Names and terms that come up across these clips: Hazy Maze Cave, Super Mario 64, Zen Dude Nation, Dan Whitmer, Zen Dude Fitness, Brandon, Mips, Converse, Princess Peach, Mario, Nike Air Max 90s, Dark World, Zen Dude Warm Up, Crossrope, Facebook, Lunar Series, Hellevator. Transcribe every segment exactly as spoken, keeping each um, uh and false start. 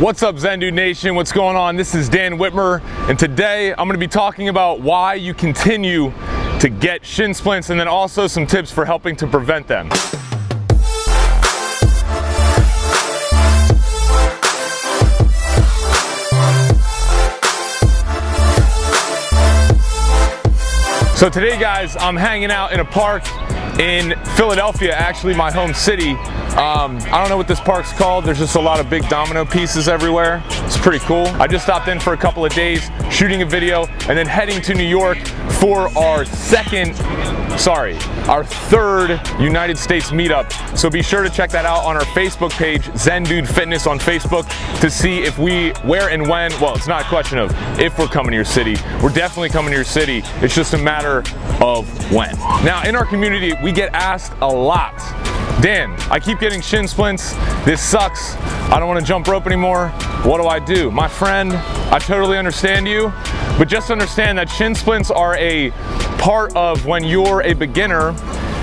What's up, Zen Dude Nation? What's going on? This is Dan Whitmer, and today I'm going to be talking about why you continue to get shin splints and then also some tips for helping to prevent them. So today, guys, I'm hanging out in a park in Philadelphia, actually my home city. um, I don't know what this park's called. There's just a lot of big domino pieces everywhere. It's pretty cool. I just stopped in for a couple of days, shooting a video, and then heading to New York for our second, sorry, our third United States meetup. So be sure to check that out on our Facebook page, Zen Dude Fitness on Facebook, to see if we, where and when, well, it's not a question of if we're coming to your city. We're definitely coming to your city. It's just a matter of when. Now, in our community, we get asked a lot, Dan, I keep getting shin splints, this sucks, I don't want to jump rope anymore, what do I do? My friend, I totally understand you, but just understand that shin splints are a part of when you're a beginner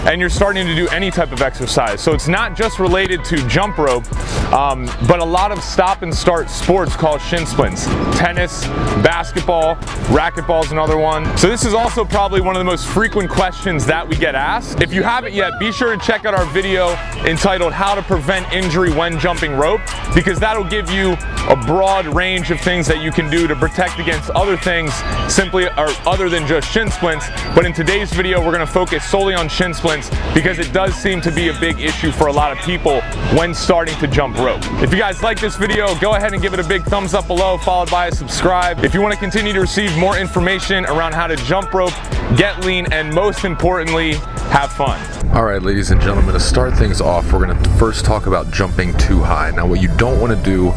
and you're starting to do any type of exercise. So it's not just related to jump rope, um, but a lot of stop and start sports call shin splints. Tennis, basketball, racquetball is another one. So this is also probably one of the most frequent questions that we get asked. If you haven't yet, be sure to check out our video entitled How to Prevent Injury When Jumping Rope, because that'll give you a broad range of things that you can do to protect against other things simply or other than just shin splints. But in today's video, we're gonna focus solely on shin splints, because it does seem to be a big issue for a lot of people when starting to jump rope. If you guys like this video, go ahead and give it a big thumbs up below, followed by a subscribe. If you want to continue to receive more information around how to jump rope, get lean, and most importantly, have fun. All right, ladies and gentlemen, to start things off, we're going to first talk about jumping too high. Now, what you don't want to do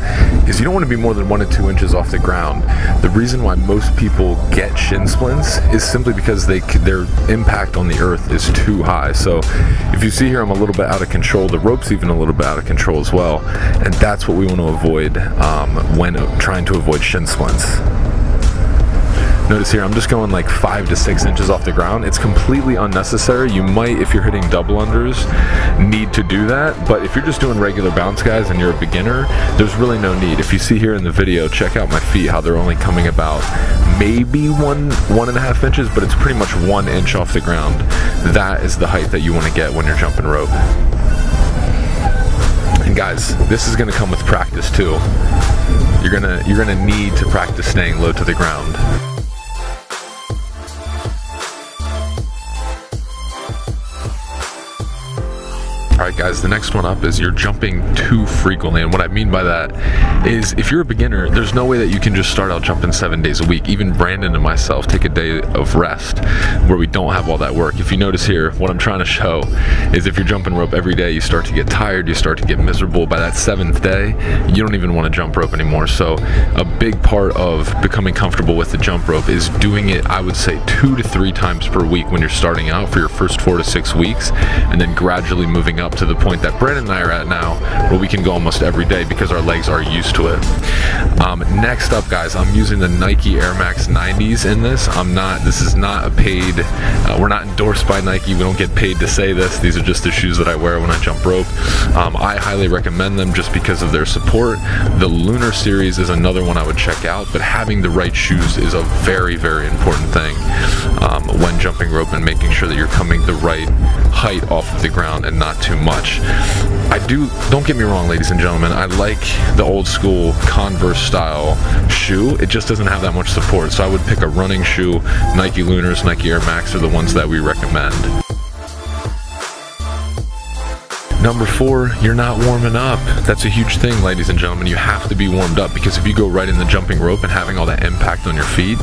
is you don't want to be more than one to two inches off the ground. The reason why most people get shin splints is simply because they their impact on the earth is too high. So if you see here, I'm a little bit out of control. The rope's even a little bit out of control as well. And that's what we want to avoid um, when trying to avoid shin splints. Notice here, I'm just going like five to six inches off the ground. It's completely unnecessary. You might, if you're hitting double unders, need to do that. But if you're just doing regular bounce, guys, and you're a beginner, there's really no need. If you see here in the video, check out my feet, how they're only coming about maybe one, one and a half inches, but it's pretty much one inch off the ground. That is the height that you want to get when you're jumping rope. And guys, this is going to come with practice too. You're gonna, you're gonna need to practice staying low to the ground. Alright guys, the next one up is you're jumping too frequently, and what I mean by that is if you're a beginner, there's no way that you can just start out jumping seven days a week. Even Brandon and myself take a day of rest where we don't have all that work. If you notice here, what I'm trying to show is if you're jumping rope every day, you start to get tired, you start to get miserable. By that seventh day, you don't even want to jump rope anymore. So a big part of becoming comfortable with the jump rope is doing it, I would say, two to three times per week when you're starting out for your first four to six weeks, and then gradually moving up to the point that Brandon and I are at now, where we can go almost every day because our legs are used to it. Um, next up, guys, I'm using the Nike Air Max nineties in this. I'm not, this is not a paid, uh, we're not endorsed by Nike. We don't get paid to say this. These are just the shoes that I wear when I jump rope. Um, I highly recommend them just because of their support. The Lunar Series is another one I would check out, but having the right shoes is a very, very important thing um, when jumping rope and making sure that you're coming the right height off of the ground and not too much. I do, don't get me wrong, ladies and gentlemen, I like the old school Converse style shoe. It just doesn't have that much support, so I would pick a running shoe. Nike Lunars, Nike Air Max are the ones that we recommend. Number four, you're not warming up. That's a huge thing, ladies and gentlemen. You have to be warmed up, because if you go right in the jumping rope and having all that impact on your feet,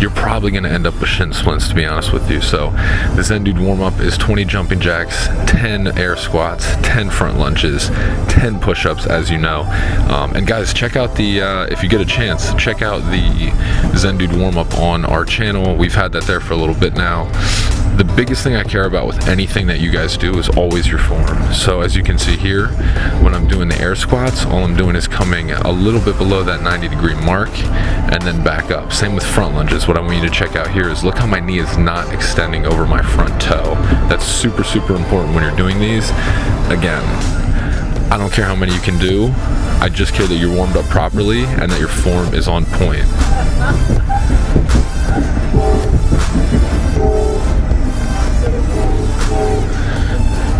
you're probably gonna end up with shin splints, to be honest with you. So the Zen Dude Warm Up is twenty jumping jacks, ten air squats, ten front lunges, ten push-ups, as you know. Um, and guys, check out the, uh, if you get a chance, check out the Zen Dude Warm Up on our channel. We've had that there for a little bit now. The biggest thing I care about with anything that you guys do is always your form. So as you can see here, when I'm doing the air squats, all I'm doing is coming a little bit below that ninety degree mark and then back up. Same with front lunges. What I want you to check out here is look how my knee is not extending over my front toe. That's super, super important when you're doing these. Again, I don't care how many you can do. I just care that you're warmed up properly and that your form is on point.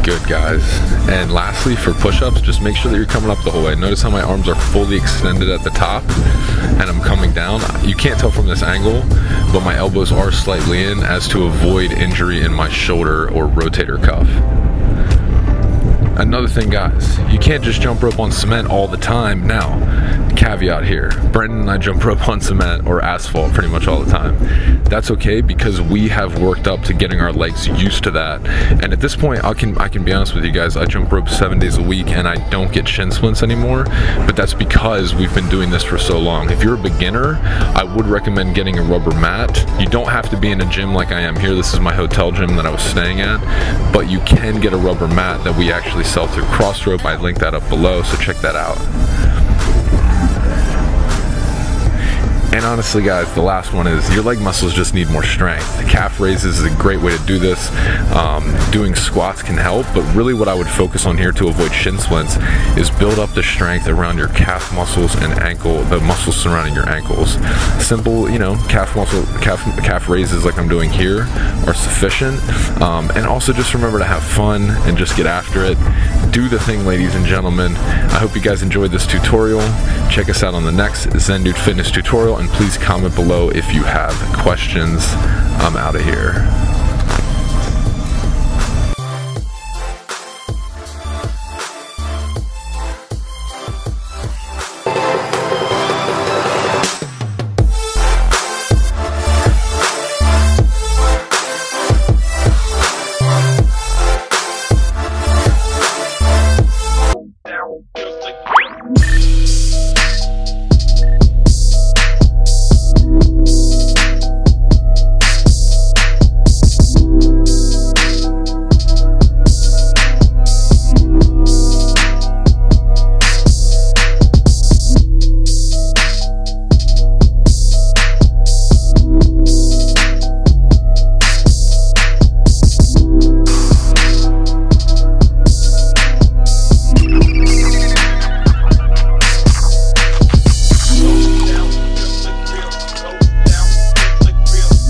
Good, guys. And lastly, for push-ups, just make sure that you're coming up the whole way. Notice how my arms are fully extended at the top and I'm coming down. You can't tell from this angle, but my elbows are slightly in as to avoid injury in my shoulder or rotator cuff. Another thing, guys, you can't just jump rope on cement all the time. Now, caveat here, Brendan and I jump rope on cement or asphalt pretty much all the time. That's okay because we have worked up to getting our legs used to that. And at this point, I can, I can be honest with you guys, I jump rope seven days a week and I don't get shin splints anymore, but that's because we've been doing this for so long. If you're a beginner, I would recommend getting a rubber mat. You don't have to be in a gym like I am here. This is my hotel gym that I was staying at, but you can get a rubber mat that we actually sell through Crossrope. I link that up below, so check that out. And honestly, guys, the last one is your leg muscles just need more strength. The calf raises is a great way to do this. Um, doing squats can help, but really what I would focus on here to avoid shin splints is build up the strength around your calf muscles and ankle, the muscles surrounding your ankles. Simple, you know, calf muscle, calf, calf raises like I'm doing here are sufficient. Um, and also just remember to have fun and just get after it. Do the thing, ladies and gentlemen. I hope you guys enjoyed this tutorial. Check us out on the next Zen Dude Fitness tutorial, and please comment below if you have questions. I'm out of here.